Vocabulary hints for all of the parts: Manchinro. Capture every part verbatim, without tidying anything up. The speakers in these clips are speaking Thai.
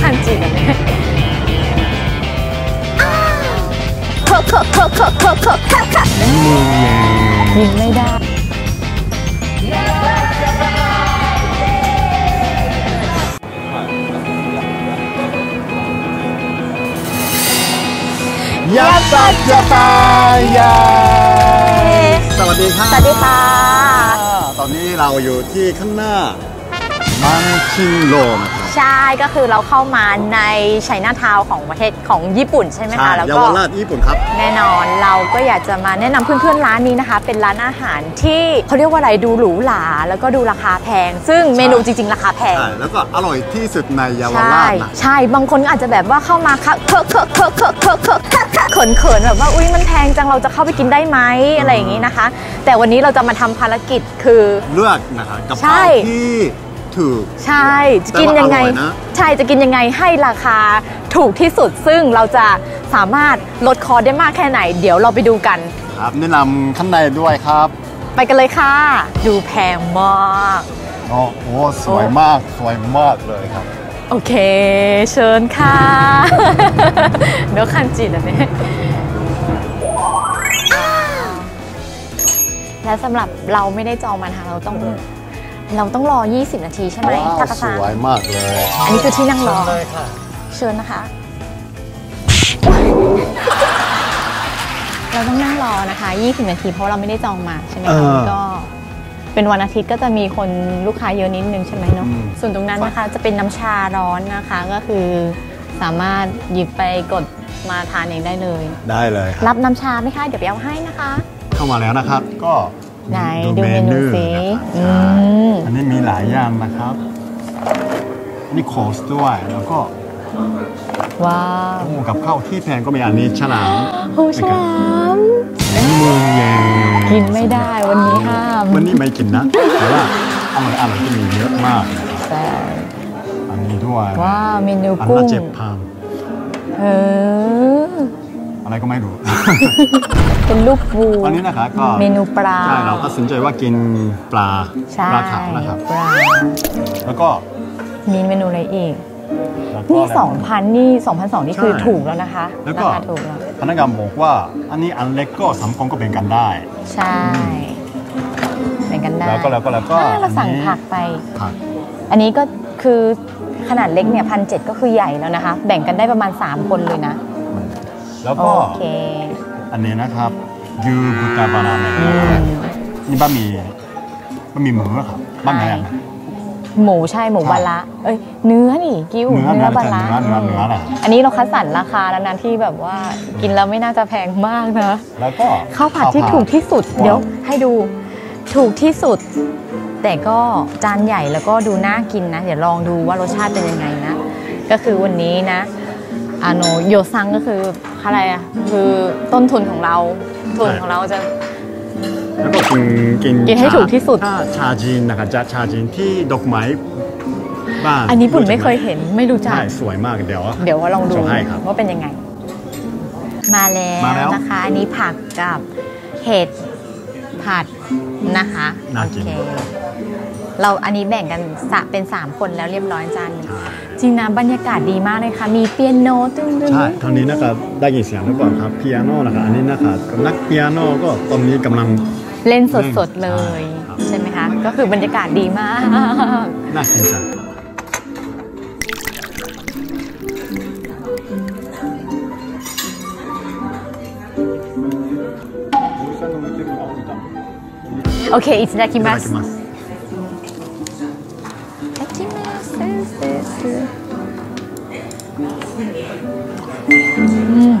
แล้วคันจิแบบนี้โคโคโคโคโคโคยิงไม่ได้ยาสัจตายาสวัสดีค่ะสวัสดีค่ะตอนนี้เราอยู่ที่ข้างหน้ามังชิงโรมใช่ก็คือเราเข้ามาในไชน่าทาวน์ของประเทศของญี่ปุ่นใช่ไหมคะแล้วก็เยาวราชญี่ปุ่นครับแน่นอนเราก็อยากจะมาแนะนำเพื่อนๆร้านนี้นะคะเป็นร้านอาหารที่เขาเรียกว่าอะไรดูหรูหราแล้วก็ดูราคาแพงซึ่งเมนูจริงๆราคาแพงแล้วก็อร่อยที่สุดในเยาวราชนะใช่บางคนอาจจะแบบว่าเข้ามาค่ะเคิร์กเคิร์กเคิร์กเคิร์กเคิร์กเคิร์กเขินเขินแบบว่าอุ้ยมันแพงจังเราจะเข้าไปกินได้ไหมอะไรอย่างนี้นะคะแต่วันนี้เราจะมาทำภารกิจคือเลือกนะคะกับข้าวที่ใช่จะกินยังไงใช่จะกินยังไงให้ราคาถูกที่สุดซึ่งเราจะสามารถลดคอได้มากแค่ไหนเดี๋ยวเราไปดูกันครับแนะนำข้างในด้วยครับไปกันเลยค่ะดูแพงมากโอ้โหสวยมากสวยมากเลยครับโอเคเชิญค่ะเดี๋ยวคันจิตอันนี้และสำหรับเราไม่ได้จองมันค่ะเราต้องเราต้องรอยี่สิบนาทีใช่ไหมตากระสวยมากเลยอันนี้คือที่นั่งรอเชิญนะคะเราต้องนั่งรอนะคะยี่สิบนาทีเพราะเราไม่ได้จองมาใช่ไหมคะก็เป็นวันอาทิตย์ก็จะมีคนลูกค้าเยอะนิดนึงใช่ไหมเนาะส่วนตรงนั้นนะคะจะเป็นน้ำชาร้อนนะคะก็คือสามารถหยิบไปกดมาทานเองได้เลยได้เลยรับน้ำชาไหมคะเดี๋ยวไปเอาให้นะคะเข้ามาแล้วนะครับก็ไหนดูเมนูสิอันนี้มีหลายอย่างนะครับนี่โคสด้วยแล้วก็ว้าวกับข้าวที่แพงก็มีอันนี้ฉลามโอ้ฉลามกินไม่ได้วันนี้ห้ามวันนี้ไม่กินนะแต่ว่าอร่อยอร่อยที่มีเยอะมากอันนี้ด้วยว้าวเมนูกุ้งอันละเจ็ดพันเอออะไรก็ไม่รู้เป็นลูกปูอันนี้นะคะก็เมนูปลาใช่เราก็สนใจว่ากินปลาปลาขาวนะครับปลาแล้วก็มีเมนูอะไรอีกนี่สองพันนี่สองพันสองนี่คือถูกแล้วนะคะแล้วก็ถูกแล้วพนักงานบอกว่าอันนี้อันเล็กก็สามกองก็แบ่งกันได้ใช่แบ่งกันได้แล้วก็แล้วก็แล้วก็เราสั่งผักไปผักอันนี้ก็คือขนาดเล็กเนี่ยพันเจ็ดก็คือใหญ่แล้วนะคะแบ่งกันได้ประมาณสามคนเลยนะแล้วก็อันนี้นะครับยูบุตาบานาเมะนี่บะหมี่บะหมี่หมูครับบะหมี่อะไรหมูใช่หมูบาระเอ้ยเนื้อนี่กิ้วเนื้อบาระเนื้อเนื้ออะไรอันนี้เราคัดสรรราคาแล้วนะที่แบบว่ากินแล้วไม่น่าจะแพงมากนะแล้วก็ข้าวผัดที่ถูกที่สุดเดี๋ยวให้ดูถูกที่สุดแต่ก็จานใหญ่แล้วก็ดูน่ากินนะเดี๋ยวลองดูว่ารสชาติเป็นยังไงนะก็คือวันนี้นะอาโนโยซังก็คืออะไรอ่ะคือต้นทุนของเราทุนของเราจะแล้วก็กินกินกินให้ถูกที่สุดชาจีนนะคะจะชาจีนที่ดอกไม้บ้านอันนี้ปุ่นไม่เคยเห็นไม่รู้จักสวยมากเดี๋ยวเดี๋ยวว่าลองดูว่าเป็นยังไงมาแล้วนะคะอันนี้ผักกับเห็ดผัดนะคะโอเคเราอันนี้แบ่งกันสะเป็นสามคนแล้วเรียบร้อยจานนี้จริงนะบรรยากาศดีมากเลยค่ะมีเปียโนตึ้งๆใช่ทางนี้นะครับได้ยินเสียงแล้วก่อนครับเปียโนนะคะอันนี้นะคะนักเปียโนก็ตอนนี้กำลังเล่นสดๆเลยใช่ไหมคะก็คือบรรยากาศดีมากน่าสนใจโอเคอิตาดาคิมัส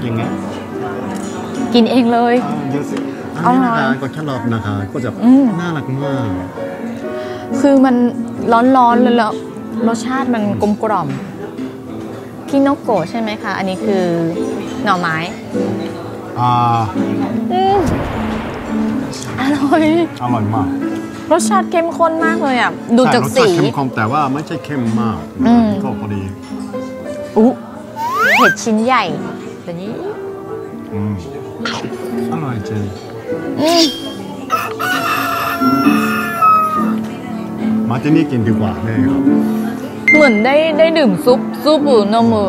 ยังไงกินเองเลยอันนี้นะคะก็แค่รอบนะคะก็จะน่ารักมากคือมันร้อนๆเลยแล้วรสชาติมันกลมกล่อมคิโนโกะใช่ไหมคะอันนี้คือหน่อไม้อ่าอร่อยอร่อยมากรสชาติเข้มข้นมากเลยอ่ะดูจากสีเข้มข้นแต่ว่าไม่ใช่เข้มมากก็พอดีอู้เห็ดชิ้นใหญ่แต่นี้อร่อยจริงมาที่นี่กินดีกว่าแน่ครับเหมือนได้ได้ดื่มซุป ซุปนมมือ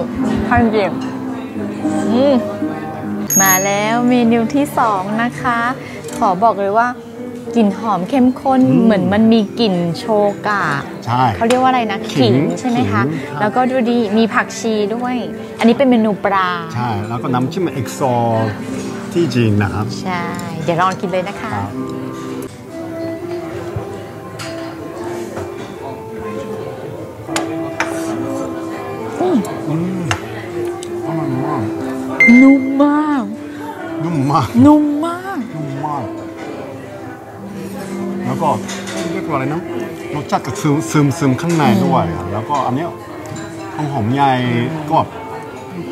คันจิมาแล้วเมนูที่สองนะคะขอบอกเลยว่ากลิ่นหอมเข้มข้นเหมือนมันมีกลิ่นโชกะเขาเรียกว่าอะไรนะขิงใช่ไหมคะแล้วก็ดูดีมีผักชีด้วยอันนี้เป็นเมนูปลาใช่แล้วก็น้ำจิ้มเอกซอที่จีนนะครับใช่เดี๋ยวลองกินเลยนะคะนุ่มมากนุ่มมากนุ่มมากนุ่มมากแล้วก็เรียกว่าอะไรนะรสชาติก็ซึมซึมซึมข้างในด้วยแล้วก็อันนี้หอมหอมใหญ่ก็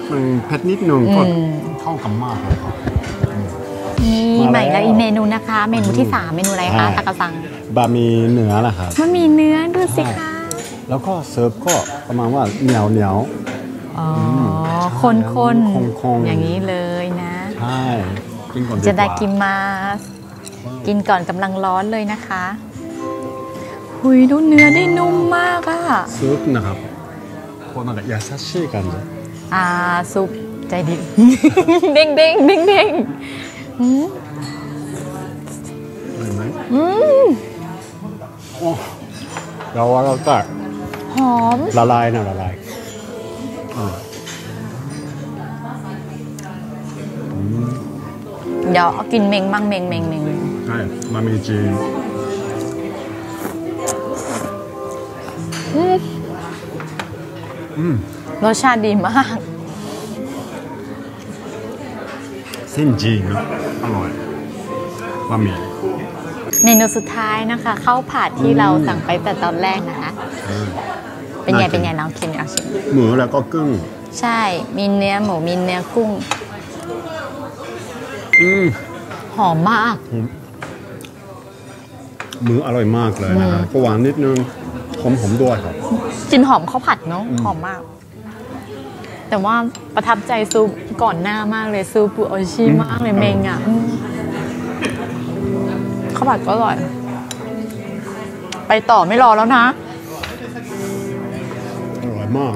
เป็นเผ็ดนิดหนึ่งก็เข้ากันมากเลยมีใหม่แล้วอีกเมนูนะคะเมนูที่สามเมนูอะไรคะตากะซังบะหมี่เนื้อล่ะครับมันมีเนื้อด้วยสิคะแล้วก็เสิร์ฟก็ประมาณว่าเหนียวเหนียวอ๋อคนคนอย่างนี้เลยนะใช่กินก่อนจะได้กินมากินก่อนกำลังร้อนเลยนะคะหุยดูเนื้อได้นุ่มมากอะซุปนะครับคนอะไรยาซัชชี่กันเลยอ่าซุปใจดีเด้งเด้งเด้งเด้งอืมอร่อยไหมอืมโอ้เราว่าเราตักหอมละลายนะละลายเดี๋ยวเอากินเมงมั่งเมงเมงเมงใช่มาเมจีรสชาติดีมากเส้นจีนอร่อยบะหมี่เมนูสุดท้ายนะคะข้าวผัดที่เราสั่งไปแต่ตอนแรกนะคะเป็นไงเป็นไงน้องคินเอาชิมหมูแล้วก็กุ้งใช่มีเนื้อหมูมีเนื้อกุ้งอืมหอมมากหมูอร่อยมากเลยนะคะก็หวานนิดนึงหอมหอมด้วยครับกลิ่นหอมข้าวผัดเนาะหอมมากแต่ว่าประทับใจซูก่อนหน้ามากเลยซูปูโอชิมากเลยเมงอ่ะข้าวผัดก็อร่อยไปต่อไม่รอแล้วนะอร่อยมาก